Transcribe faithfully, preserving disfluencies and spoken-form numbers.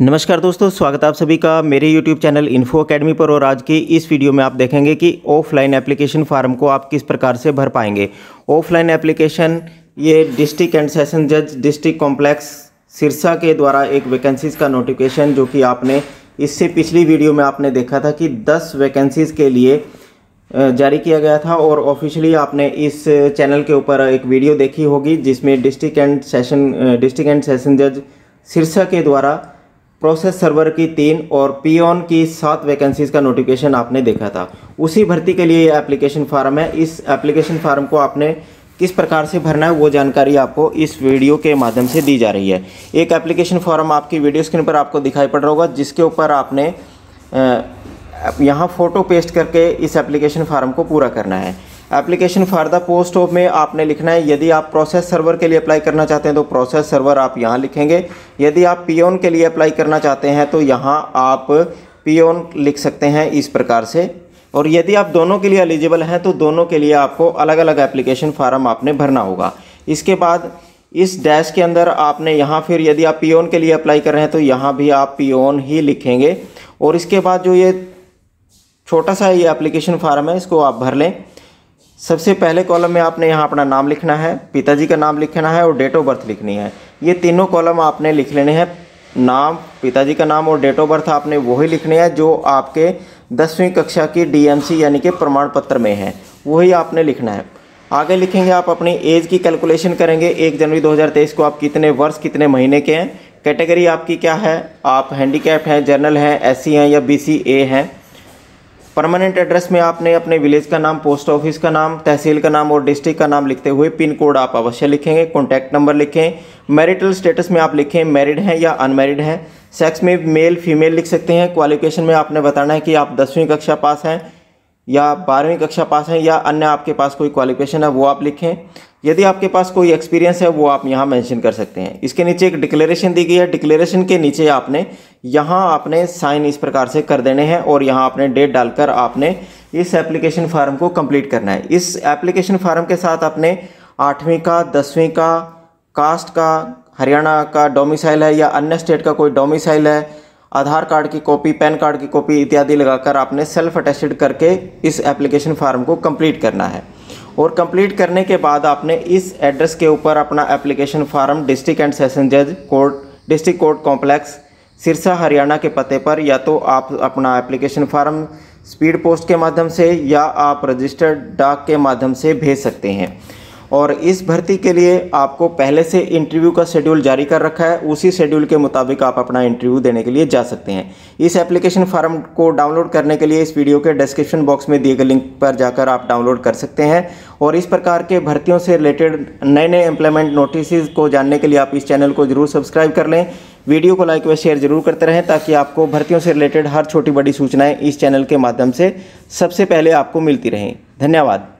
नमस्कार दोस्तों, स्वागत आप सभी का मेरे YouTube चैनल इन्फो एकेडमी पर। और आज की इस वीडियो में आप देखेंगे कि ऑफलाइन एप्लीकेशन फॉर्म को आप किस प्रकार से भर पाएंगे। ऑफलाइन एप्लीकेशन ये डिस्ट्रिक्ट एंड सेशन जज डिस्ट्रिक्ट कॉम्प्लेक्स सिरसा के द्वारा एक वैकेंसीज़ का नोटिफिकेशन, जो कि आपने इससे पिछली वीडियो में आपने देखा था कि दस वैकेंसीज़ के लिए जारी किया गया था। और ऑफिशियली आपने इस चैनल के ऊपर एक वीडियो देखी होगी जिसमें district and session district and session जज सिरसा के द्वारा प्रोसेस सर्वर की तीन और पीओन की सात वैकेंसीज़ का नोटिफिकेशन आपने देखा था। उसी भर्ती के लिए ये एप्लीकेशन फॉर्म है। इस एप्लीकेशन फॉर्म को आपने किस प्रकार से भरना है वो जानकारी आपको इस वीडियो के माध्यम से दी जा रही है। एक एप्लीकेशन फॉर्म आपकी वीडियो स्क्रीन पर आपको दिखाई पड़ रहा होगा जिसके ऊपर आपने आ, यहाँ फ़ोटो पेस्ट करके इस एप्लीकेशन फॉर्म को पूरा करना है। Application for the post of में आपने लिखना है। यदि आप प्रोसेस सर्वर के लिए अप्लाई करना चाहते हैं तो प्रोसेस सर्वर आप यहाँ लिखेंगे। यदि आप पीओन के लिए अप्लाई करना चाहते हैं तो यहाँ आप पीओन लिख सकते हैं इस प्रकार से। और यदि आप दोनों के लिए एलिजिबल हैं तो दोनों के लिए आपको अलग अलग एप्लीकेशन फॉर्म आपने भरना होगा। इसके बाद इस डैश के अंदर आपने यहाँ फिर यदि आप पीओन के लिए अप्लाई कर रहे हैं तो यहाँ भी आप पीओन ही लिखेंगे। और इसके बाद जो ये छोटा सा ये एप्लीकेशन फॉर्म है इसको आप भर लें। सबसे पहले कॉलम में आपने यहाँ अपना नाम लिखना है, पिताजी का नाम लिखना है और डेट ऑफ बर्थ लिखनी है। ये तीनों कॉलम आपने लिख लेने हैं। नाम, पिताजी का नाम और डेट ऑफ बर्थ आपने वही लिखने हैं जो आपके दसवीं कक्षा की डीएमसी यानी कि प्रमाण पत्र में है, वही आपने लिखना है। आगे लिखेंगे आप अपनी एज की कैलकुलेशन करेंगे। एक जनवरी दो हज़ार तेईस को आप कितने वर्ष कितने महीने के हैं। कैटेगरी आपकी क्या है, आप हैंडीकैप्ड हैं, जनरल हैं, एस सी हैं या बी सी ए हैं। परमानेंट एड्रेस में आपने अपने विलेज का नाम, पोस्ट ऑफिस का नाम, तहसील का नाम और डिस्ट्रिक्ट का नाम लिखते हुए पिन कोड आप अवश्य लिखेंगे। कॉन्टैक्ट नंबर लिखें। मैरिटल स्टेटस में आप लिखें मैरिड हैं या अनमैरिड हैं। सेक्स में मेल फीमेल लिख सकते हैं। क्वालिफिकेशन में आपने बताना है कि आप दसवीं कक्षा पास हैं या बारहवीं कक्षा पास हैं या अन्य आपके पास कोई क्वालिफिकेशन है वो आप लिखें। यदि आपके पास कोई एक्सपीरियंस है वो आप यहाँ मेंशन कर सकते हैं। इसके नीचे एक डिक्लेरेशन दी गई है। डिक्लेरेशन के नीचे आपने यहाँ आपने साइन इस प्रकार से कर देने हैं और यहाँ आपने डेट डालकर आपने इस एप्लीकेशन फॉर्म को कंप्लीट करना है। इस एप्लीकेशन फॉर्म के साथ आपने आठवीं का, दसवीं का, कास्ट का, हरियाणा का डोमिसाइल है या अन्य स्टेट का कोई डोमिसाइल है, आधार कार्ड की कॉपी, पैन कार्ड की कॉपी इत्यादि लगाकर आपने सेल्फ अटेस्टेड करके इस एप्लीकेशन फॉर्म को कंप्लीट करना है। और कंप्लीट करने के बाद आपने इस एड्रेस के ऊपर अपना application form district and session जज court district court complex Sirsa Haryana के पते पर या तो आप अपना एप्लीकेशन फॉर्म स्पीड पोस्ट के माध्यम से या आप रजिस्टर्ड डाक के माध्यम से भेज सकते हैं। और इस भर्ती के लिए आपको पहले से इंटरव्यू का शेड्यूल जारी कर रखा है, उसी शेड्यूल के मुताबिक आप अपना इंटरव्यू देने के लिए जा सकते हैं। इस एप्लीकेशन फॉर्म को डाउनलोड करने के लिए इस वीडियो के डिस्क्रिप्शन बॉक्स में दिए गए लिंक पर जाकर आप डाउनलोड कर सकते हैं। और इस प्रकार के भर्तियों से रिलेटेड नए नए एम्प्लॉयमेंट नोटिसेज को जानने के लिए आप इस चैनल को जरूर सब्सक्राइब कर लें। वीडियो को लाइक व शेयर जरूर करते रहें ताकि आपको भर्तियों से रिलेटेड हर छोटी बड़ी सूचनाएँ इस चैनल के माध्यम से सबसे पहले आपको मिलती रहें। धन्यवाद।